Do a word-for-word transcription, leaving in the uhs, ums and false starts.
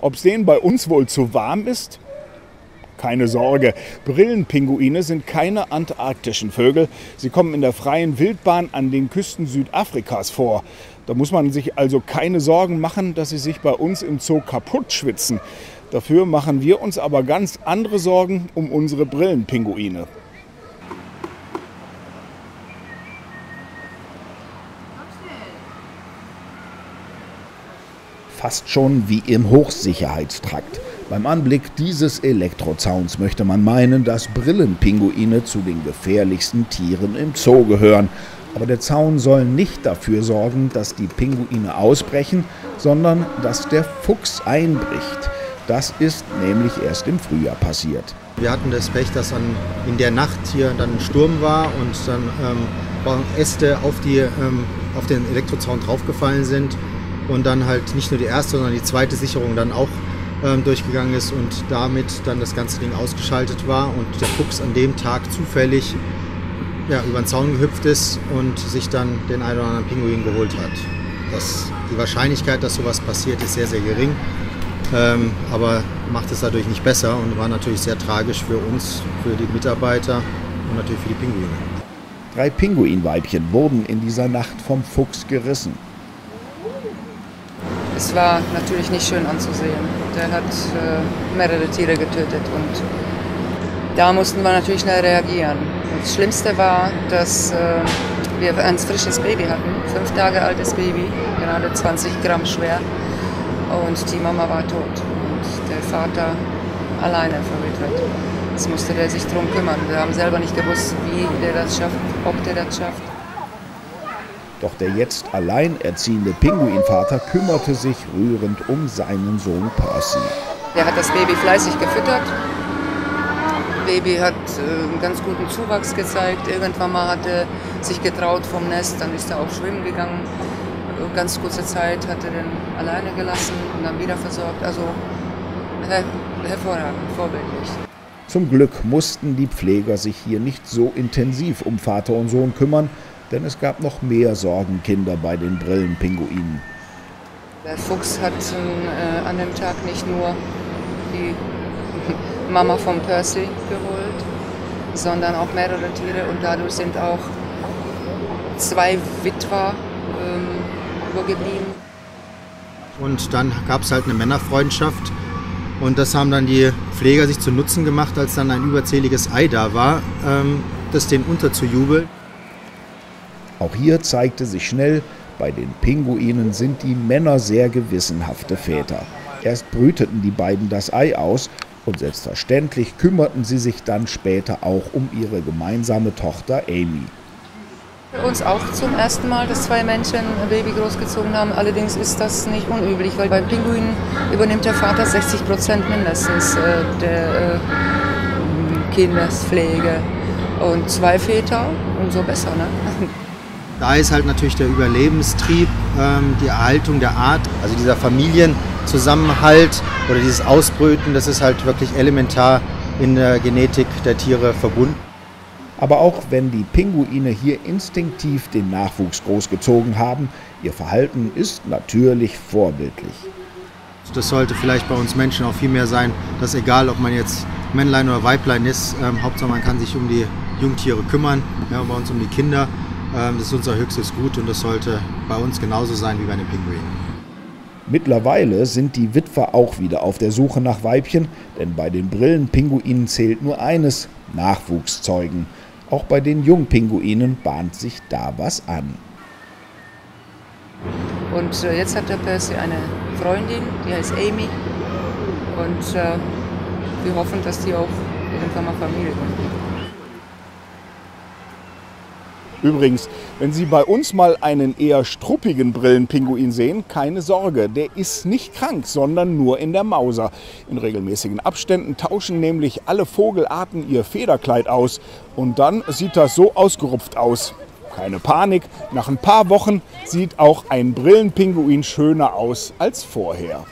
Ob es denen bei uns wohl zu warm ist? Keine Sorge, Brillenpinguine sind keine antarktischen Vögel. Sie kommen in der freien Wildbahn an den Küsten Südafrikas vor. Da muss man sich also keine Sorgen machen, dass sie sich bei uns im Zoo kaputt schwitzen. Dafür machen wir uns aber ganz andere Sorgen um unsere Brillenpinguine. Fast schon wie im Hochsicherheitstrakt. Beim Anblick dieses Elektrozauns möchte man meinen, dass Brillenpinguine zu den gefährlichsten Tieren im Zoo gehören. Aber der Zaun soll nicht dafür sorgen, dass die Pinguine ausbrechen, sondern dass der Fuchs einbricht. Das ist nämlich erst im Frühjahr passiert. Wir hatten das Pech, dass dann in der Nacht hier dann ein Sturm war und dann ähm, waren Äste auf, die, ähm, auf den Elektrozaun draufgefallen sind. Und dann halt nicht nur die erste, sondern die zweite Sicherung dann auch ähm, durchgegangen ist und damit dann das ganze Ding ausgeschaltet war und der Fuchs an dem Tag zufällig ja, über den Zaun gehüpft ist und sich dann den einen oder anderen Pinguin geholt hat. Das, die Wahrscheinlichkeit, dass sowas passiert, ist sehr, sehr gering, ähm, aber macht es dadurch nicht besser und war natürlich sehr tragisch für uns, für die Mitarbeiter und natürlich für die Pinguine. Drei Pinguinweibchen wurden in dieser Nacht vom Fuchs gerissen. Es war natürlich nicht schön anzusehen. Der hat äh, mehrere Tiere getötet und da mussten wir natürlich schnell reagieren. Und das Schlimmste war, dass äh, wir ein frisches Baby hatten, fünf Tage altes Baby, gerade zwanzig Gramm schwer. Und die Mama war tot und der Vater alleine verwitwet. Jetzt musste der sich drum kümmern. Wir haben selber nicht gewusst, wie der das schafft, ob der das schafft. Doch der jetzt alleinerziehende Pinguinvater kümmerte sich rührend um seinen Sohn Percy. Der hat das Baby fleißig gefüttert. Das Baby hat einen ganz guten Zuwachs gezeigt. Irgendwann mal hat er sich getraut vom Nest, dann ist er auch schwimmen gegangen. Ganz kurze Zeit hat er den alleine gelassen und dann wieder versorgt. Also her hervorragend, vorbildlich. Zum Glück mussten die Pfleger sich hier nicht so intensiv um Vater und Sohn kümmern, denn es gab noch mehr Sorgenkinder bei den Brillenpinguinen. Der Fuchs hat äh, an dem Tag nicht nur die Mama von Percy geholt, sondern auch mehrere Tiere. Und dadurch sind auch zwei Witwer ähm, übergeblieben. Und dann gab es halt eine Männerfreundschaft. Und das haben dann die Pfleger sich zu Nutzen gemacht, als dann ein überzähliges Ei da war, ähm, das dem unterzujubeln. Auch hier zeigte sich schnell, bei den Pinguinen sind die Männer sehr gewissenhafte Väter. Erst brüteten die beiden das Ei aus und selbstverständlich kümmerten sie sich dann später auch um ihre gemeinsame Tochter Amy. Für uns auch zum ersten Mal, dass zwei Menschen ein Baby großgezogen haben. Allerdings ist das nicht unüblich, weil beim Pinguin übernimmt der Vater sechzig Prozent mindestens der Kindespflege. Und zwei Väter, umso besser, ne? Da ist halt natürlich der Überlebenstrieb, ähm, die Erhaltung der Art, also dieser Familienzusammenhalt oder dieses Ausbrüten, das ist halt wirklich elementar in der Genetik der Tiere verbunden. Aber auch wenn die Pinguine hier instinktiv den Nachwuchs großgezogen haben, ihr Verhalten ist natürlich vorbildlich. Das sollte vielleicht bei uns Menschen auch viel mehr sein, dass egal, ob man jetzt Männlein oder Weiblein ist, ähm, Hauptsache man kann sich um die Jungtiere kümmern, ja, bei uns um die Kinder. Das ist unser höchstes Gut und das sollte bei uns genauso sein wie bei den Pinguinen. Mittlerweile sind die Witwer auch wieder auf der Suche nach Weibchen, denn bei den Brillenpinguinen zählt nur eines: Nachwuchszeugen. Auch bei den Jungpinguinen bahnt sich da was an. Und jetzt hat der Percy eine Freundin, die heißt Amy. Und äh, wir hoffen, dass die auch irgendwann mal Familie gründen. Übrigens, wenn Sie bei uns mal einen eher struppigen Brillenpinguin sehen, keine Sorge, der ist nicht krank, sondern nur in der Mauser. In regelmäßigen Abständen tauschen nämlich alle Vogelarten ihr Federkleid aus. Und dann sieht das so ausgerupft aus. Keine Panik, nach ein paar Wochen sieht auch ein Brillenpinguin schöner aus als vorher.